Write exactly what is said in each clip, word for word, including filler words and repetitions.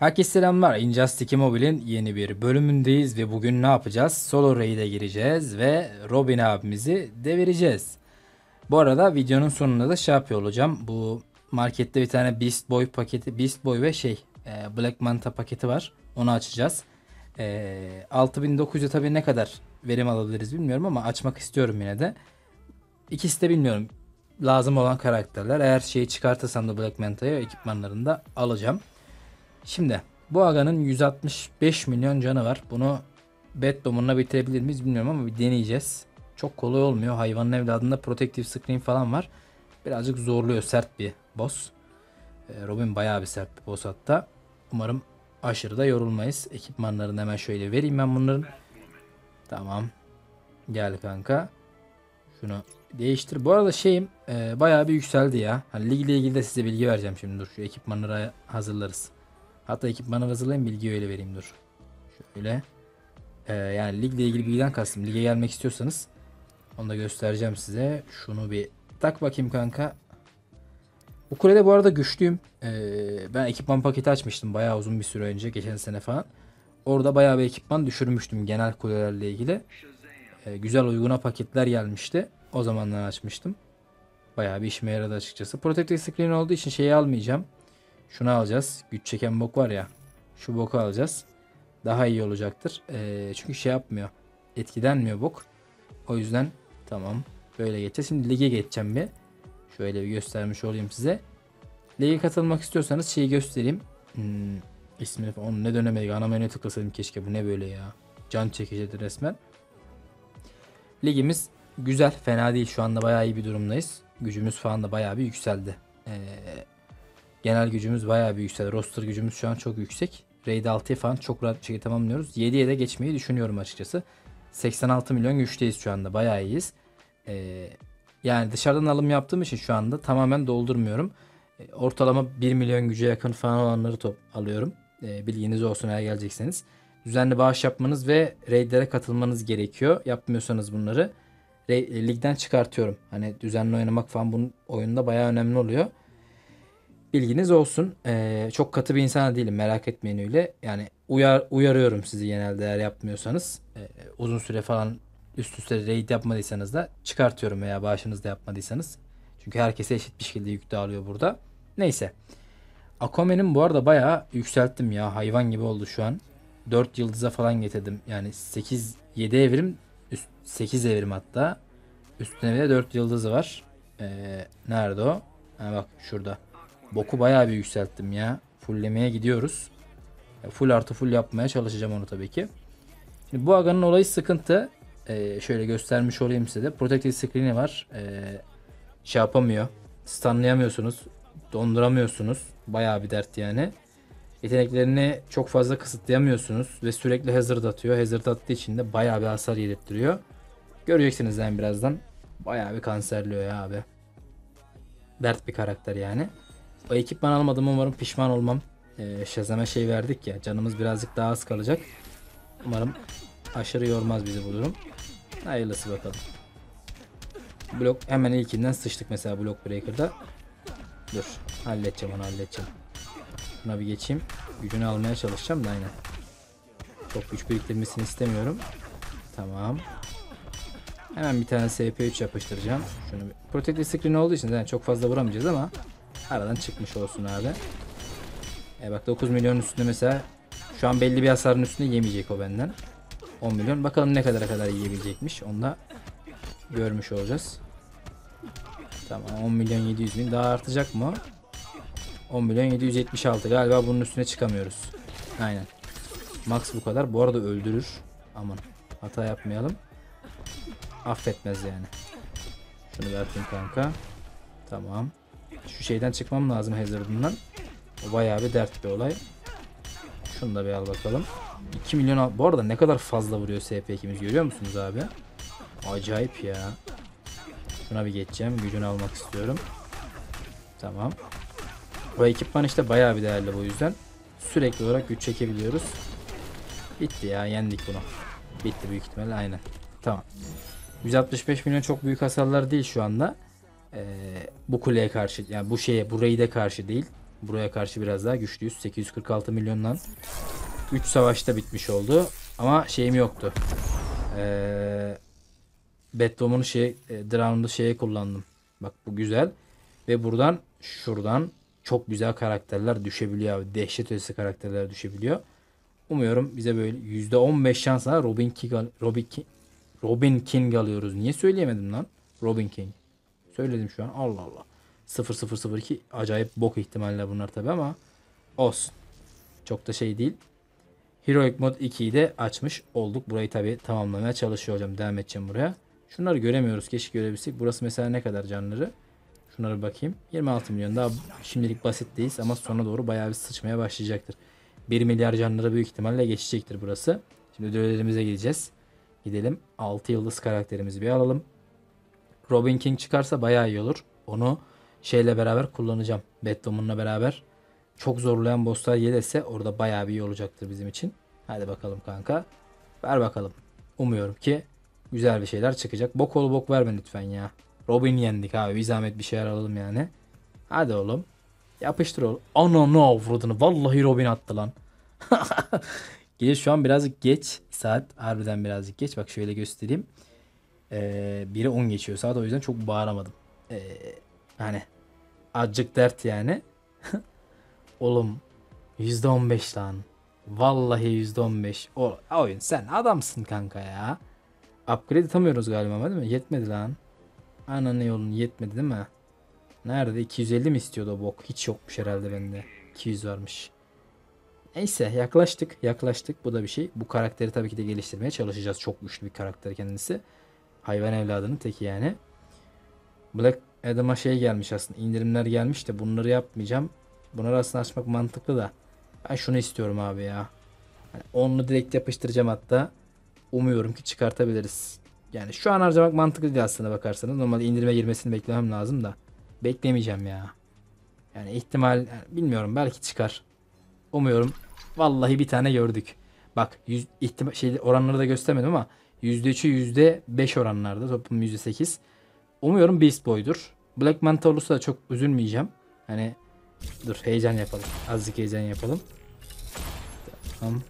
Herkese selamlar. Injustice Mobile'in yeni bir bölümündeyiz ve bugün ne yapacağız? Solo raid'e gireceğiz ve Robin abimizi devireceğiz. Bu arada videonun sonunda da şey yapıyor olacağım. Bu markette bir tane Beast Boy paketi, Beast Boy ve şey Black Manta paketi var. Onu açacağız. E, altı bin dokuz yüze tabii ne kadar verim alabiliriz bilmiyorum ama açmak istiyorum yine de. İkisi de bilmiyorum. Lazım olan karakterler. Eğer şeyi çıkartırsam da Black Manta'yı ekipmanlarını da alacağım. Şimdi bu aga'nın yüz altmış beş milyon canı var. Bunu bet domunla bitirebilir miyiz bilmiyorum ama bir deneyeceğiz. Çok kolay olmuyor. Hayvanın evladında protective screen falan var. Birazcık zorluyor. Sert bir boss. Robin bayağı bir sert bir boss hatta. Umarım aşırı da yorulmayız. Ekipmanlarını hemen şöyle vereyim ben bunların. Tamam. Gel kanka. Şunu değiştir. Bu arada şeyim e, bayağı bir yükseldi ya. Hani ligle ilgili de size bilgi vereceğim şimdi. Dur şu ekipmanları hazırlarız. Hatta ekipmanı hazırlayayım, bilgiyi öyle vereyim dur. Şöyle. E, yani ligle ilgili bilgiden kastım. Lige gelmek istiyorsanız onu da göstereceğim size. Şunu bir tak bakayım kanka. Bu kulede bu arada güçlüyüm. E, ben ekipman paketi açmıştım bayağı uzun bir süre önce. Geçen sene falan. Orada bayağı bir ekipman düşürmüştüm genel kulelerle ilgili. E, güzel uyguna paketler gelmişti. O zamandan açmıştım. Bayağı bir işime yaradı açıkçası. Protective Screen olduğu için şeyi almayacağım. Şunu alacağız. Güç çeken bok var ya. Şu boku alacağız. Daha iyi olacaktır. Ee, çünkü şey yapmıyor. Etkilenmiyor bok. O yüzden tamam. Böyle geçeceğiz. Şimdi lige geçeceğim bir. Şöyle bir göstermiş olayım size. Lige katılmak istiyorsanız şeyi göstereyim. Hmm, ismini onu ne dönemedik. Ana menüye tıklasaydım keşke. Bu ne böyle ya. Can çekicidir resmen. Ligimiz güzel, fena değil. Şu anda bayağı iyi bir durumdayız. Gücümüz falan da bayağı bir yükseldi. Ee, genel gücümüz bayağı bir yükseldi. Roster gücümüz şu an çok yüksek. Raid altıya falan çok rahat bir şekilde tamamlıyoruz. yediye de geçmeyi düşünüyorum açıkçası. seksen altı milyon güçteyiz şu anda. Bayağı iyiyiz. Ee, yani dışarıdan alım yaptığım için şu anda tamamen doldurmuyorum. Ee, ortalama bir milyon güce yakın falan olanları top alıyorum. Ee, bilginiz olsun eğer gelecekseniz. Düzenli bağış yapmanız ve raidlere katılmanız gerekiyor. Yapmıyorsanız bunları ligden çıkartıyorum. Hani düzenli oynamak falan bunun oyunda bayağı önemli oluyor. Bilginiz olsun. Ee, çok katı bir insan değilim. Merak etmeyin öyle. Yani uyar, uyarıyorum sizi genelde eğer yapmıyorsanız. Ee, uzun süre falan üst üste raid yapmadıysanız da çıkartıyorum veya bağışınızda yapmadıysanız. Çünkü herkese eşit bir şekilde yük dağılıyor burada. Neyse. Akome'nin bu arada bayağı yükselttim ya. Hayvan gibi oldu şu an. dört yıldıza falan getirdim. Yani sekiz yedi evrim üst, sekiz evrim hatta. Üstüne bile dört yıldızı var. Ee, nerede o? Ha bak şurada. Boku bayağı bir yükselttim ya. Fulllemeye gidiyoruz. Full artı full yapmaya çalışacağım onu tabii ki. Şimdi bu aga'nın olayı sıkıntı. Ee, şöyle göstermiş olayım size de. Protective screen'i var. Ee, şey yapamıyor. Stunlayamıyorsunuz. Donduramıyorsunuz. Bayağı bir dert yani. Yeteneklerini çok fazla kısıtlayamıyorsunuz. Ve sürekli hazard atıyor. Hazard attığı için de bayağı bir hasar yedirttiriyor. Göreceksiniz yani birazdan. Bayağı bir kanserliyor ya abi. Dert bir karakter yani. O ekipman almadım, umarım pişman olmam. Ee, Şazam'a şey verdik ya, canımız birazcık daha az kalacak. Umarım aşırı yormaz bizi bu durum. Hayırlısı bakalım. Blok hemen ilkinden sıçtık mesela Block Breaker'da. Dur halledeceğim onu halledeceğim. Buna bir geçeyim. Gücünü almaya çalışacağım da aynen. Çok güç biriktirmesini istemiyorum. Tamam. Hemen bir tane S P üç yapıştıracağım. Şunu bir... Protective Screen olduğu için yani çok fazla vuramayacağız ama aradan çıkmış olsun abi. E bak dokuz milyonun üstünde mesela şu an belli bir hasarın üstünde yemeyecek o benden. on milyon. Bakalım ne kadara kadar yiyebilecekmiş. Onu da görmüş olacağız. Tamam on milyon yedi yüz bin. Daha artacak mı? on milyon yedi yüz yetmiş altı. Galiba bunun üstüne çıkamıyoruz. Aynen. Max bu kadar. Bu arada öldürür. Aman hata yapmayalım. Affetmez yani. Şunu bir atayım kanka. Tamam. Şu şeyden çıkmam lazım hazardından. O bayağı bir dert bir olay. Şunu da bir al bakalım. iki milyon. Bu arada ne kadar fazla vuruyor S P ikimiz görüyor musunuz abi? Acayip ya. Şuna bir geçeceğim. Gücünü almak istiyorum. Tamam. Bu ekipman işte bayağı bir değerli bu yüzden. Sürekli olarak güç çekebiliyoruz. Bitti ya. Yendik bunu. Bitti büyük ihtimalle. Aynen. Tamam. yüz altmış beş milyon çok büyük hasarlar değil şu anda. Ee, bu kuleye karşı yani bu şeye bu raid'e karşı değil. Buraya karşı biraz daha güçlüyüz. sekiz yüz kırk altı milyondan üç savaşta bitmiş oldu. Ama şeyim yoktu. Ee, Batwoman'ı şey, e, Drown'da şeye kullandım. Bak bu güzel. Ve buradan şuradan çok güzel karakterler düşebiliyor abi. Dehşet ötesi karakterler düşebiliyor. Umuyorum bize böyle yüzde on beş şansla Robin King, Robin King, Robin King alıyoruz. Niye söyleyemedim lan? Robin King. Söyledim şu an. Allah Allah. sıfır sıfır sıfır iki acayip bok ihtimaller bunlar tabi ama olsun. Çok da şey değil. Heroic Mod ikiyi de açmış olduk. Burayı tabi tamamlamaya çalışıyor hocam. Devam edeceğim buraya. Şunları göremiyoruz. Keşke görebilsek. Burası mesela ne kadar canları? Şunlara bakayım. yirmi altı milyon. Daha şimdilik basit değil ama sona doğru bayağı bir sıçmaya başlayacaktır. bir milyar canları büyük ihtimalle geçecektir burası. Şimdi ödüllerimize gideceğiz. Gidelim. altı yıldız karakterimizi bir alalım. Robin King çıkarsa bayağı iyi olur. Onu şeyle beraber kullanacağım. Batwoman'la beraber. Çok zorlayan bosslar gelirse orada bayağı bir iyi olacaktır bizim için. Hadi bakalım kanka. Ver bakalım. Umuyorum ki güzel bir şeyler çıkacak. Bok ol bok verme lütfen ya. Robin yendik abi. Bir zahmet bir şeyler alalım yani. Hadi oğlum. Yapıştır oğlum. Ana ne avradını. Vallahi Robin attı lan. Geç şu an birazcık geç. Saat harbiden birazcık geç. Bak şöyle göstereyim. Ee, bire on geçiyor saat. O yüzden çok bağıramadım. Ee, hani azıcık dert yani. Oğlum yüzde on beş lan. Vallahi yüzde on beş. O, oyun sen adamsın kanka ya. Upgrade atamıyoruz galiba değil mi? Yetmedi lan. Ananın yolun yetmedi değil mi? Nerede? iki yüz elli mi istiyordu o bok? Hiç yokmuş herhalde bende. iki yüz varmış. Neyse yaklaştık. Yaklaştık. Bu da bir şey. Bu karakteri tabii ki de geliştirmeye çalışacağız. Çok güçlü bir karakter kendisi. Hayvan evladının teki yani. Black Adam'a şey gelmiş aslında. İndirimler gelmiş de bunları yapmayacağım. Bunları aslında açmak mantıklı da. Ben şunu istiyorum abi ya. Yani onu direkt yapıştıracağım hatta. Umuyorum ki çıkartabiliriz. Yani şu an harcamak mantıklı değil aslında bakarsanız. Normalde indirime girmesini beklemem lazım da. Beklemeyeceğim ya. Yani ihtimal yani bilmiyorum belki çıkar. Umuyorum. Vallahi bir tane gördük. Bak yüz, ihtimal, şey, oranları da göstermedim ama yüzde üçü yüzde beş oranlarda. Toplam yüzde sekiz. Umuyorum Beast Boy'dur. Black Manta olursa da çok üzülmeyeceğim. Hani dur heyecan yapalım. Azıcık heyecan yapalım. Tamam.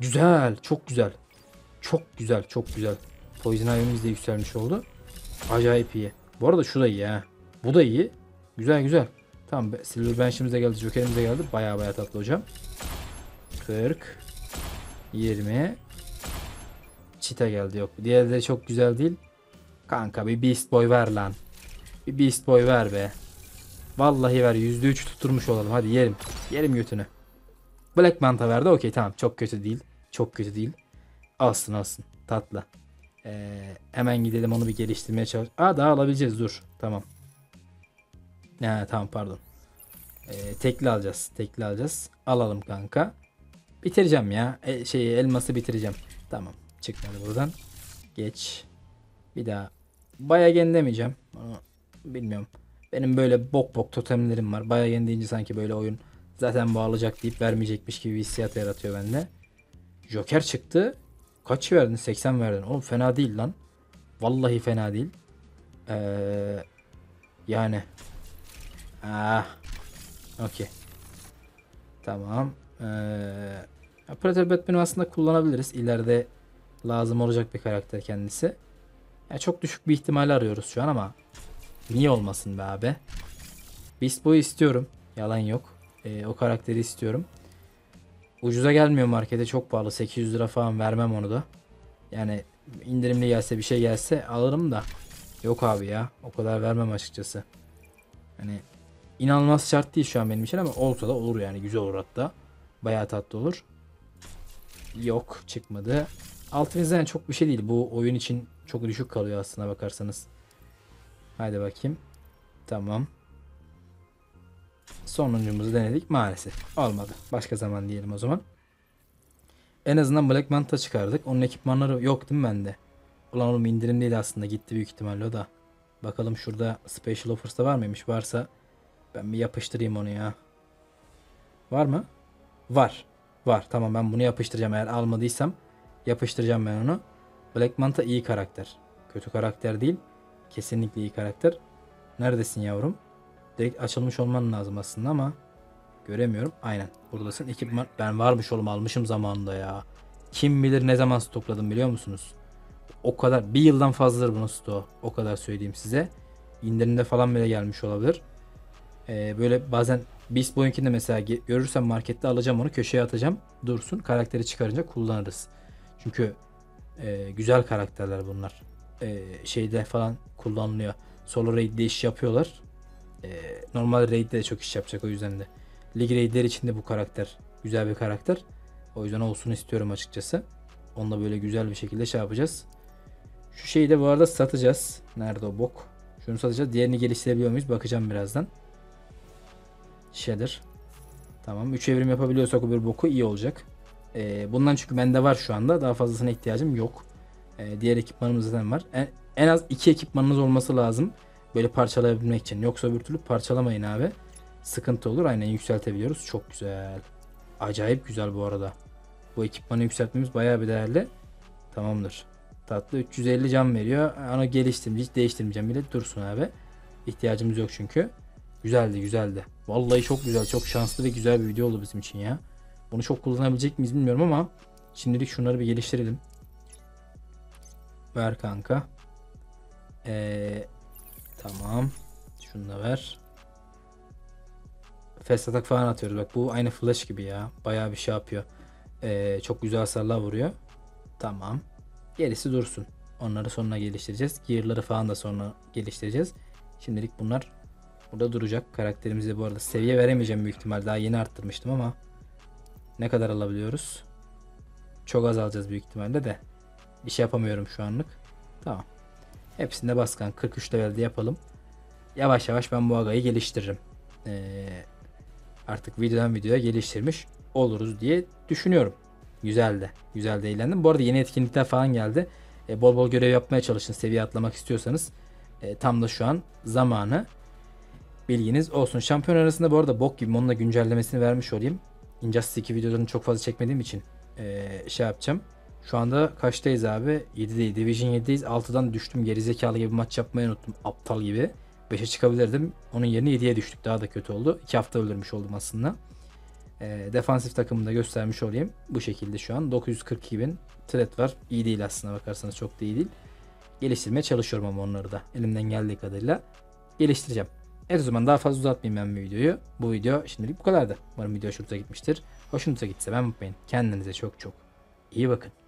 Güzel. Çok güzel. Çok güzel. Çok güzel. Poison Ivy'miz de yükselmiş oldu. Acayip iyi. Bu arada şu da iyi ha. Bu da iyi. Güzel güzel. Tamam. Silver Bench'imiz de geldi. Joker'imiz de geldi. Baya baya tatlı hocam. kırk yirmi Çita geldi. Yok. Diğerleri çok güzel değil. Kanka bir Beast Boy ver lan. Bir Beast Boy ver be. Vallahi ver. yüzde üç tutturmuş olalım. Hadi yerim. Yerim götünü. Black Manta verdi. Okey tamam. Çok kötü değil. Çok kötü değil. Alsın alsın. Tatlı. Ee, hemen gidelim onu bir geliştirmeye çalış. Aa daha alabileceğiz. Dur. Tamam. Ha, tamam pardon. Ee, tekli alacağız. Tekli alacağız. Alalım kanka. Bitireceğim ya. E, şeyi elması bitireceğim. Tamam. Çıkmadı buradan. Geç. Bir daha. Bayagen demeyeceğim. Bilmiyorum. Benim böyle bok bok totemlerim var. Bayagen deyince sanki böyle oyun zaten bağlayacak deyip vermeyecekmiş gibi bir hissiyat yaratıyor bende. Joker çıktı. Kaç verdin? seksen verdin. Oğlum fena değil lan. Vallahi fena değil. Ee, yani. Ah. Okey. Tamam. Ee, Predator Batman'ı aslında kullanabiliriz. İleride lazım olacak bir karakter kendisi. Yani çok düşük bir ihtimali arıyoruz şu an ama niye olmasın be abi. Beast Boy'u istiyorum. Yalan yok. Ee, o karakteri istiyorum. Ucuza gelmiyor markete. Çok pahalı. sekiz yüz lira falan vermem onu da. Yani indirimli gelse bir şey gelse alırım da. Yok abi ya. O kadar vermem açıkçası. Hani inanılmaz şart değil şu an benim için ama olsa da olur yani. Güzel olur hatta. Bayağı tatlı olur. Yok. Çıkmadı. altı yüzden yani çok bir şey değil. Bu oyun için çok düşük kalıyor aslına bakarsanız. Haydi bakayım. Tamam. Sonuncumuzu denedik maalesef. Olmadı. Başka zaman diyelim o zaman. En azından Black Manta çıkardık. Onun ekipmanları yok değil mi bende? Ulan oğlum indirim değil aslında. Gitti büyük ihtimalle o da. Bakalım şurada Special Offers'ta var mıymış? Varsa ben bir yapıştırayım onu ya. Var mı? Var. Var. Tamam ben bunu yapıştıracağım. Eğer almadıysam yapıştıracağım ben onu. Black Manta iyi karakter. Kötü karakter değil. Kesinlikle iyi karakter. Neredesin yavrum? Direkt açılmış olman lazım aslında ama göremiyorum. Aynen buradasın. Ekipman ben varmış oğlum, almışım zamanında ya. Kim bilir ne zaman stokladım biliyor musunuz? O kadar, bir yıldan fazladır bunun stoğu. O kadar söyleyeyim size. İndirimde falan bile gelmiş olabilir. Ee, böyle bazen Beast Boy'unkini mesela görürsem markette alacağım, onu köşeye atacağım. Dursun, karakteri çıkarınca kullanırız. Çünkü e, güzel karakterler bunlar. E, şeyde falan kullanılıyor. Solo raid'de iş yapıyorlar. E, normal raid'de de çok iş yapacak o yüzden de. Lig raid'ler için de bu karakter güzel bir karakter. O yüzden olsun istiyorum açıkçası. Onunla böyle güzel bir şekilde şey yapacağız. Şu şeyi de bu arada satacağız. Nerede o bok? Şunu satacağız. Diğerini geliştirebiliyor muyuz? Bakacağım birazdan. Shader. Tamam. üç evrim yapabiliyorsak o bir boku iyi olacak. Ee, bundan çünkü bende var şu anda. Daha fazlasına ihtiyacım yok. Ee, diğer ekipmanımız zaten var. En, en az iki ekipmanınız olması lazım. Böyle parçalayabilmek için. Yoksa bir türlü parçalamayın abi. Sıkıntı olur. Aynen yükseltebiliyoruz. Çok güzel. Acayip güzel bu arada. Bu ekipmanı yükseltmemiz bayağı bir değerli. Tamamdır. Tatlı. üç yüz elli can veriyor. Ana geliştim. Hiç değiştirmeyeceğim bile. Dursun abi. İhtiyacımız yok çünkü. Güzeldi güzeldi. Vallahi çok güzel. Çok şanslı ve güzel bir video oldu bizim için ya. Bunu çok kullanabilecek miyiz bilmiyorum ama şimdilik şunları bir geliştirelim. Ver kanka. Ee, tamam. Şunu da ver. Fast atak falan atıyoruz. Bak bu aynı flash gibi ya. Bayağı bir şey yapıyor. Ee, çok güzel hasarlar vuruyor. Tamam. Gerisi dursun. Onları sonra geliştireceğiz. Gear'ları falan da sonra geliştireceğiz. Şimdilik bunlar burada duracak. Karakterimize bu arada seviye veremeyeceğim büyük ihtimal. Daha yeni arttırmıştım ama ne kadar alabiliyoruz? Çok az alacağız büyük ihtimalle de. Bir şey yapamıyorum şu anlık. Tamam. Hepsinde baskan. kırk üç levelde yapalım. Yavaş yavaş ben bu agayı geliştiririm. Ee, artık videodan videoya geliştirmiş oluruz diye düşünüyorum. Güzeldi. Güzel de eğlendim. Bu arada yeni etkinlikler falan geldi. Ee, bol bol görev yapmaya çalışın. Seviye atlamak istiyorsanız. Ee, tam da şu an zamanı. Bilginiz olsun. Şampiyon arasında bu arada bok gibi. Onun da güncellemesini vermiş olayım. Injustice iki videolarını çok fazla çekmediğim için ee, şey yapacağım. Şu anda kaçtayız abi? yedideyiz. Division yedideyiz. altıdan düştüm. Gerizekalı gibi maç yapmayı unuttum. Aptal gibi. beşe çıkabilirdim. Onun yerine yediye düştük. Daha da kötü oldu. iki hafta öldürmüş oldum aslında. E, defansif takımını da göstermiş olayım. Bu şekilde şu an. dokuz yüz kırk iki bin threat var. İyi değil aslında bakarsanız. Çok da iyi değil. Geliştirmeye çalışıyorum ama onları da. Elimden geldiği kadarıyla geliştireceğim. Evet o zaman daha fazla uzatmayayım ben bu videoyu. Bu video şimdilik bu kadardı. Umarım video hoşunuza gitmiştir. Hoşunuza gitse ben unutmayın. Kendinize çok çok iyi bakın.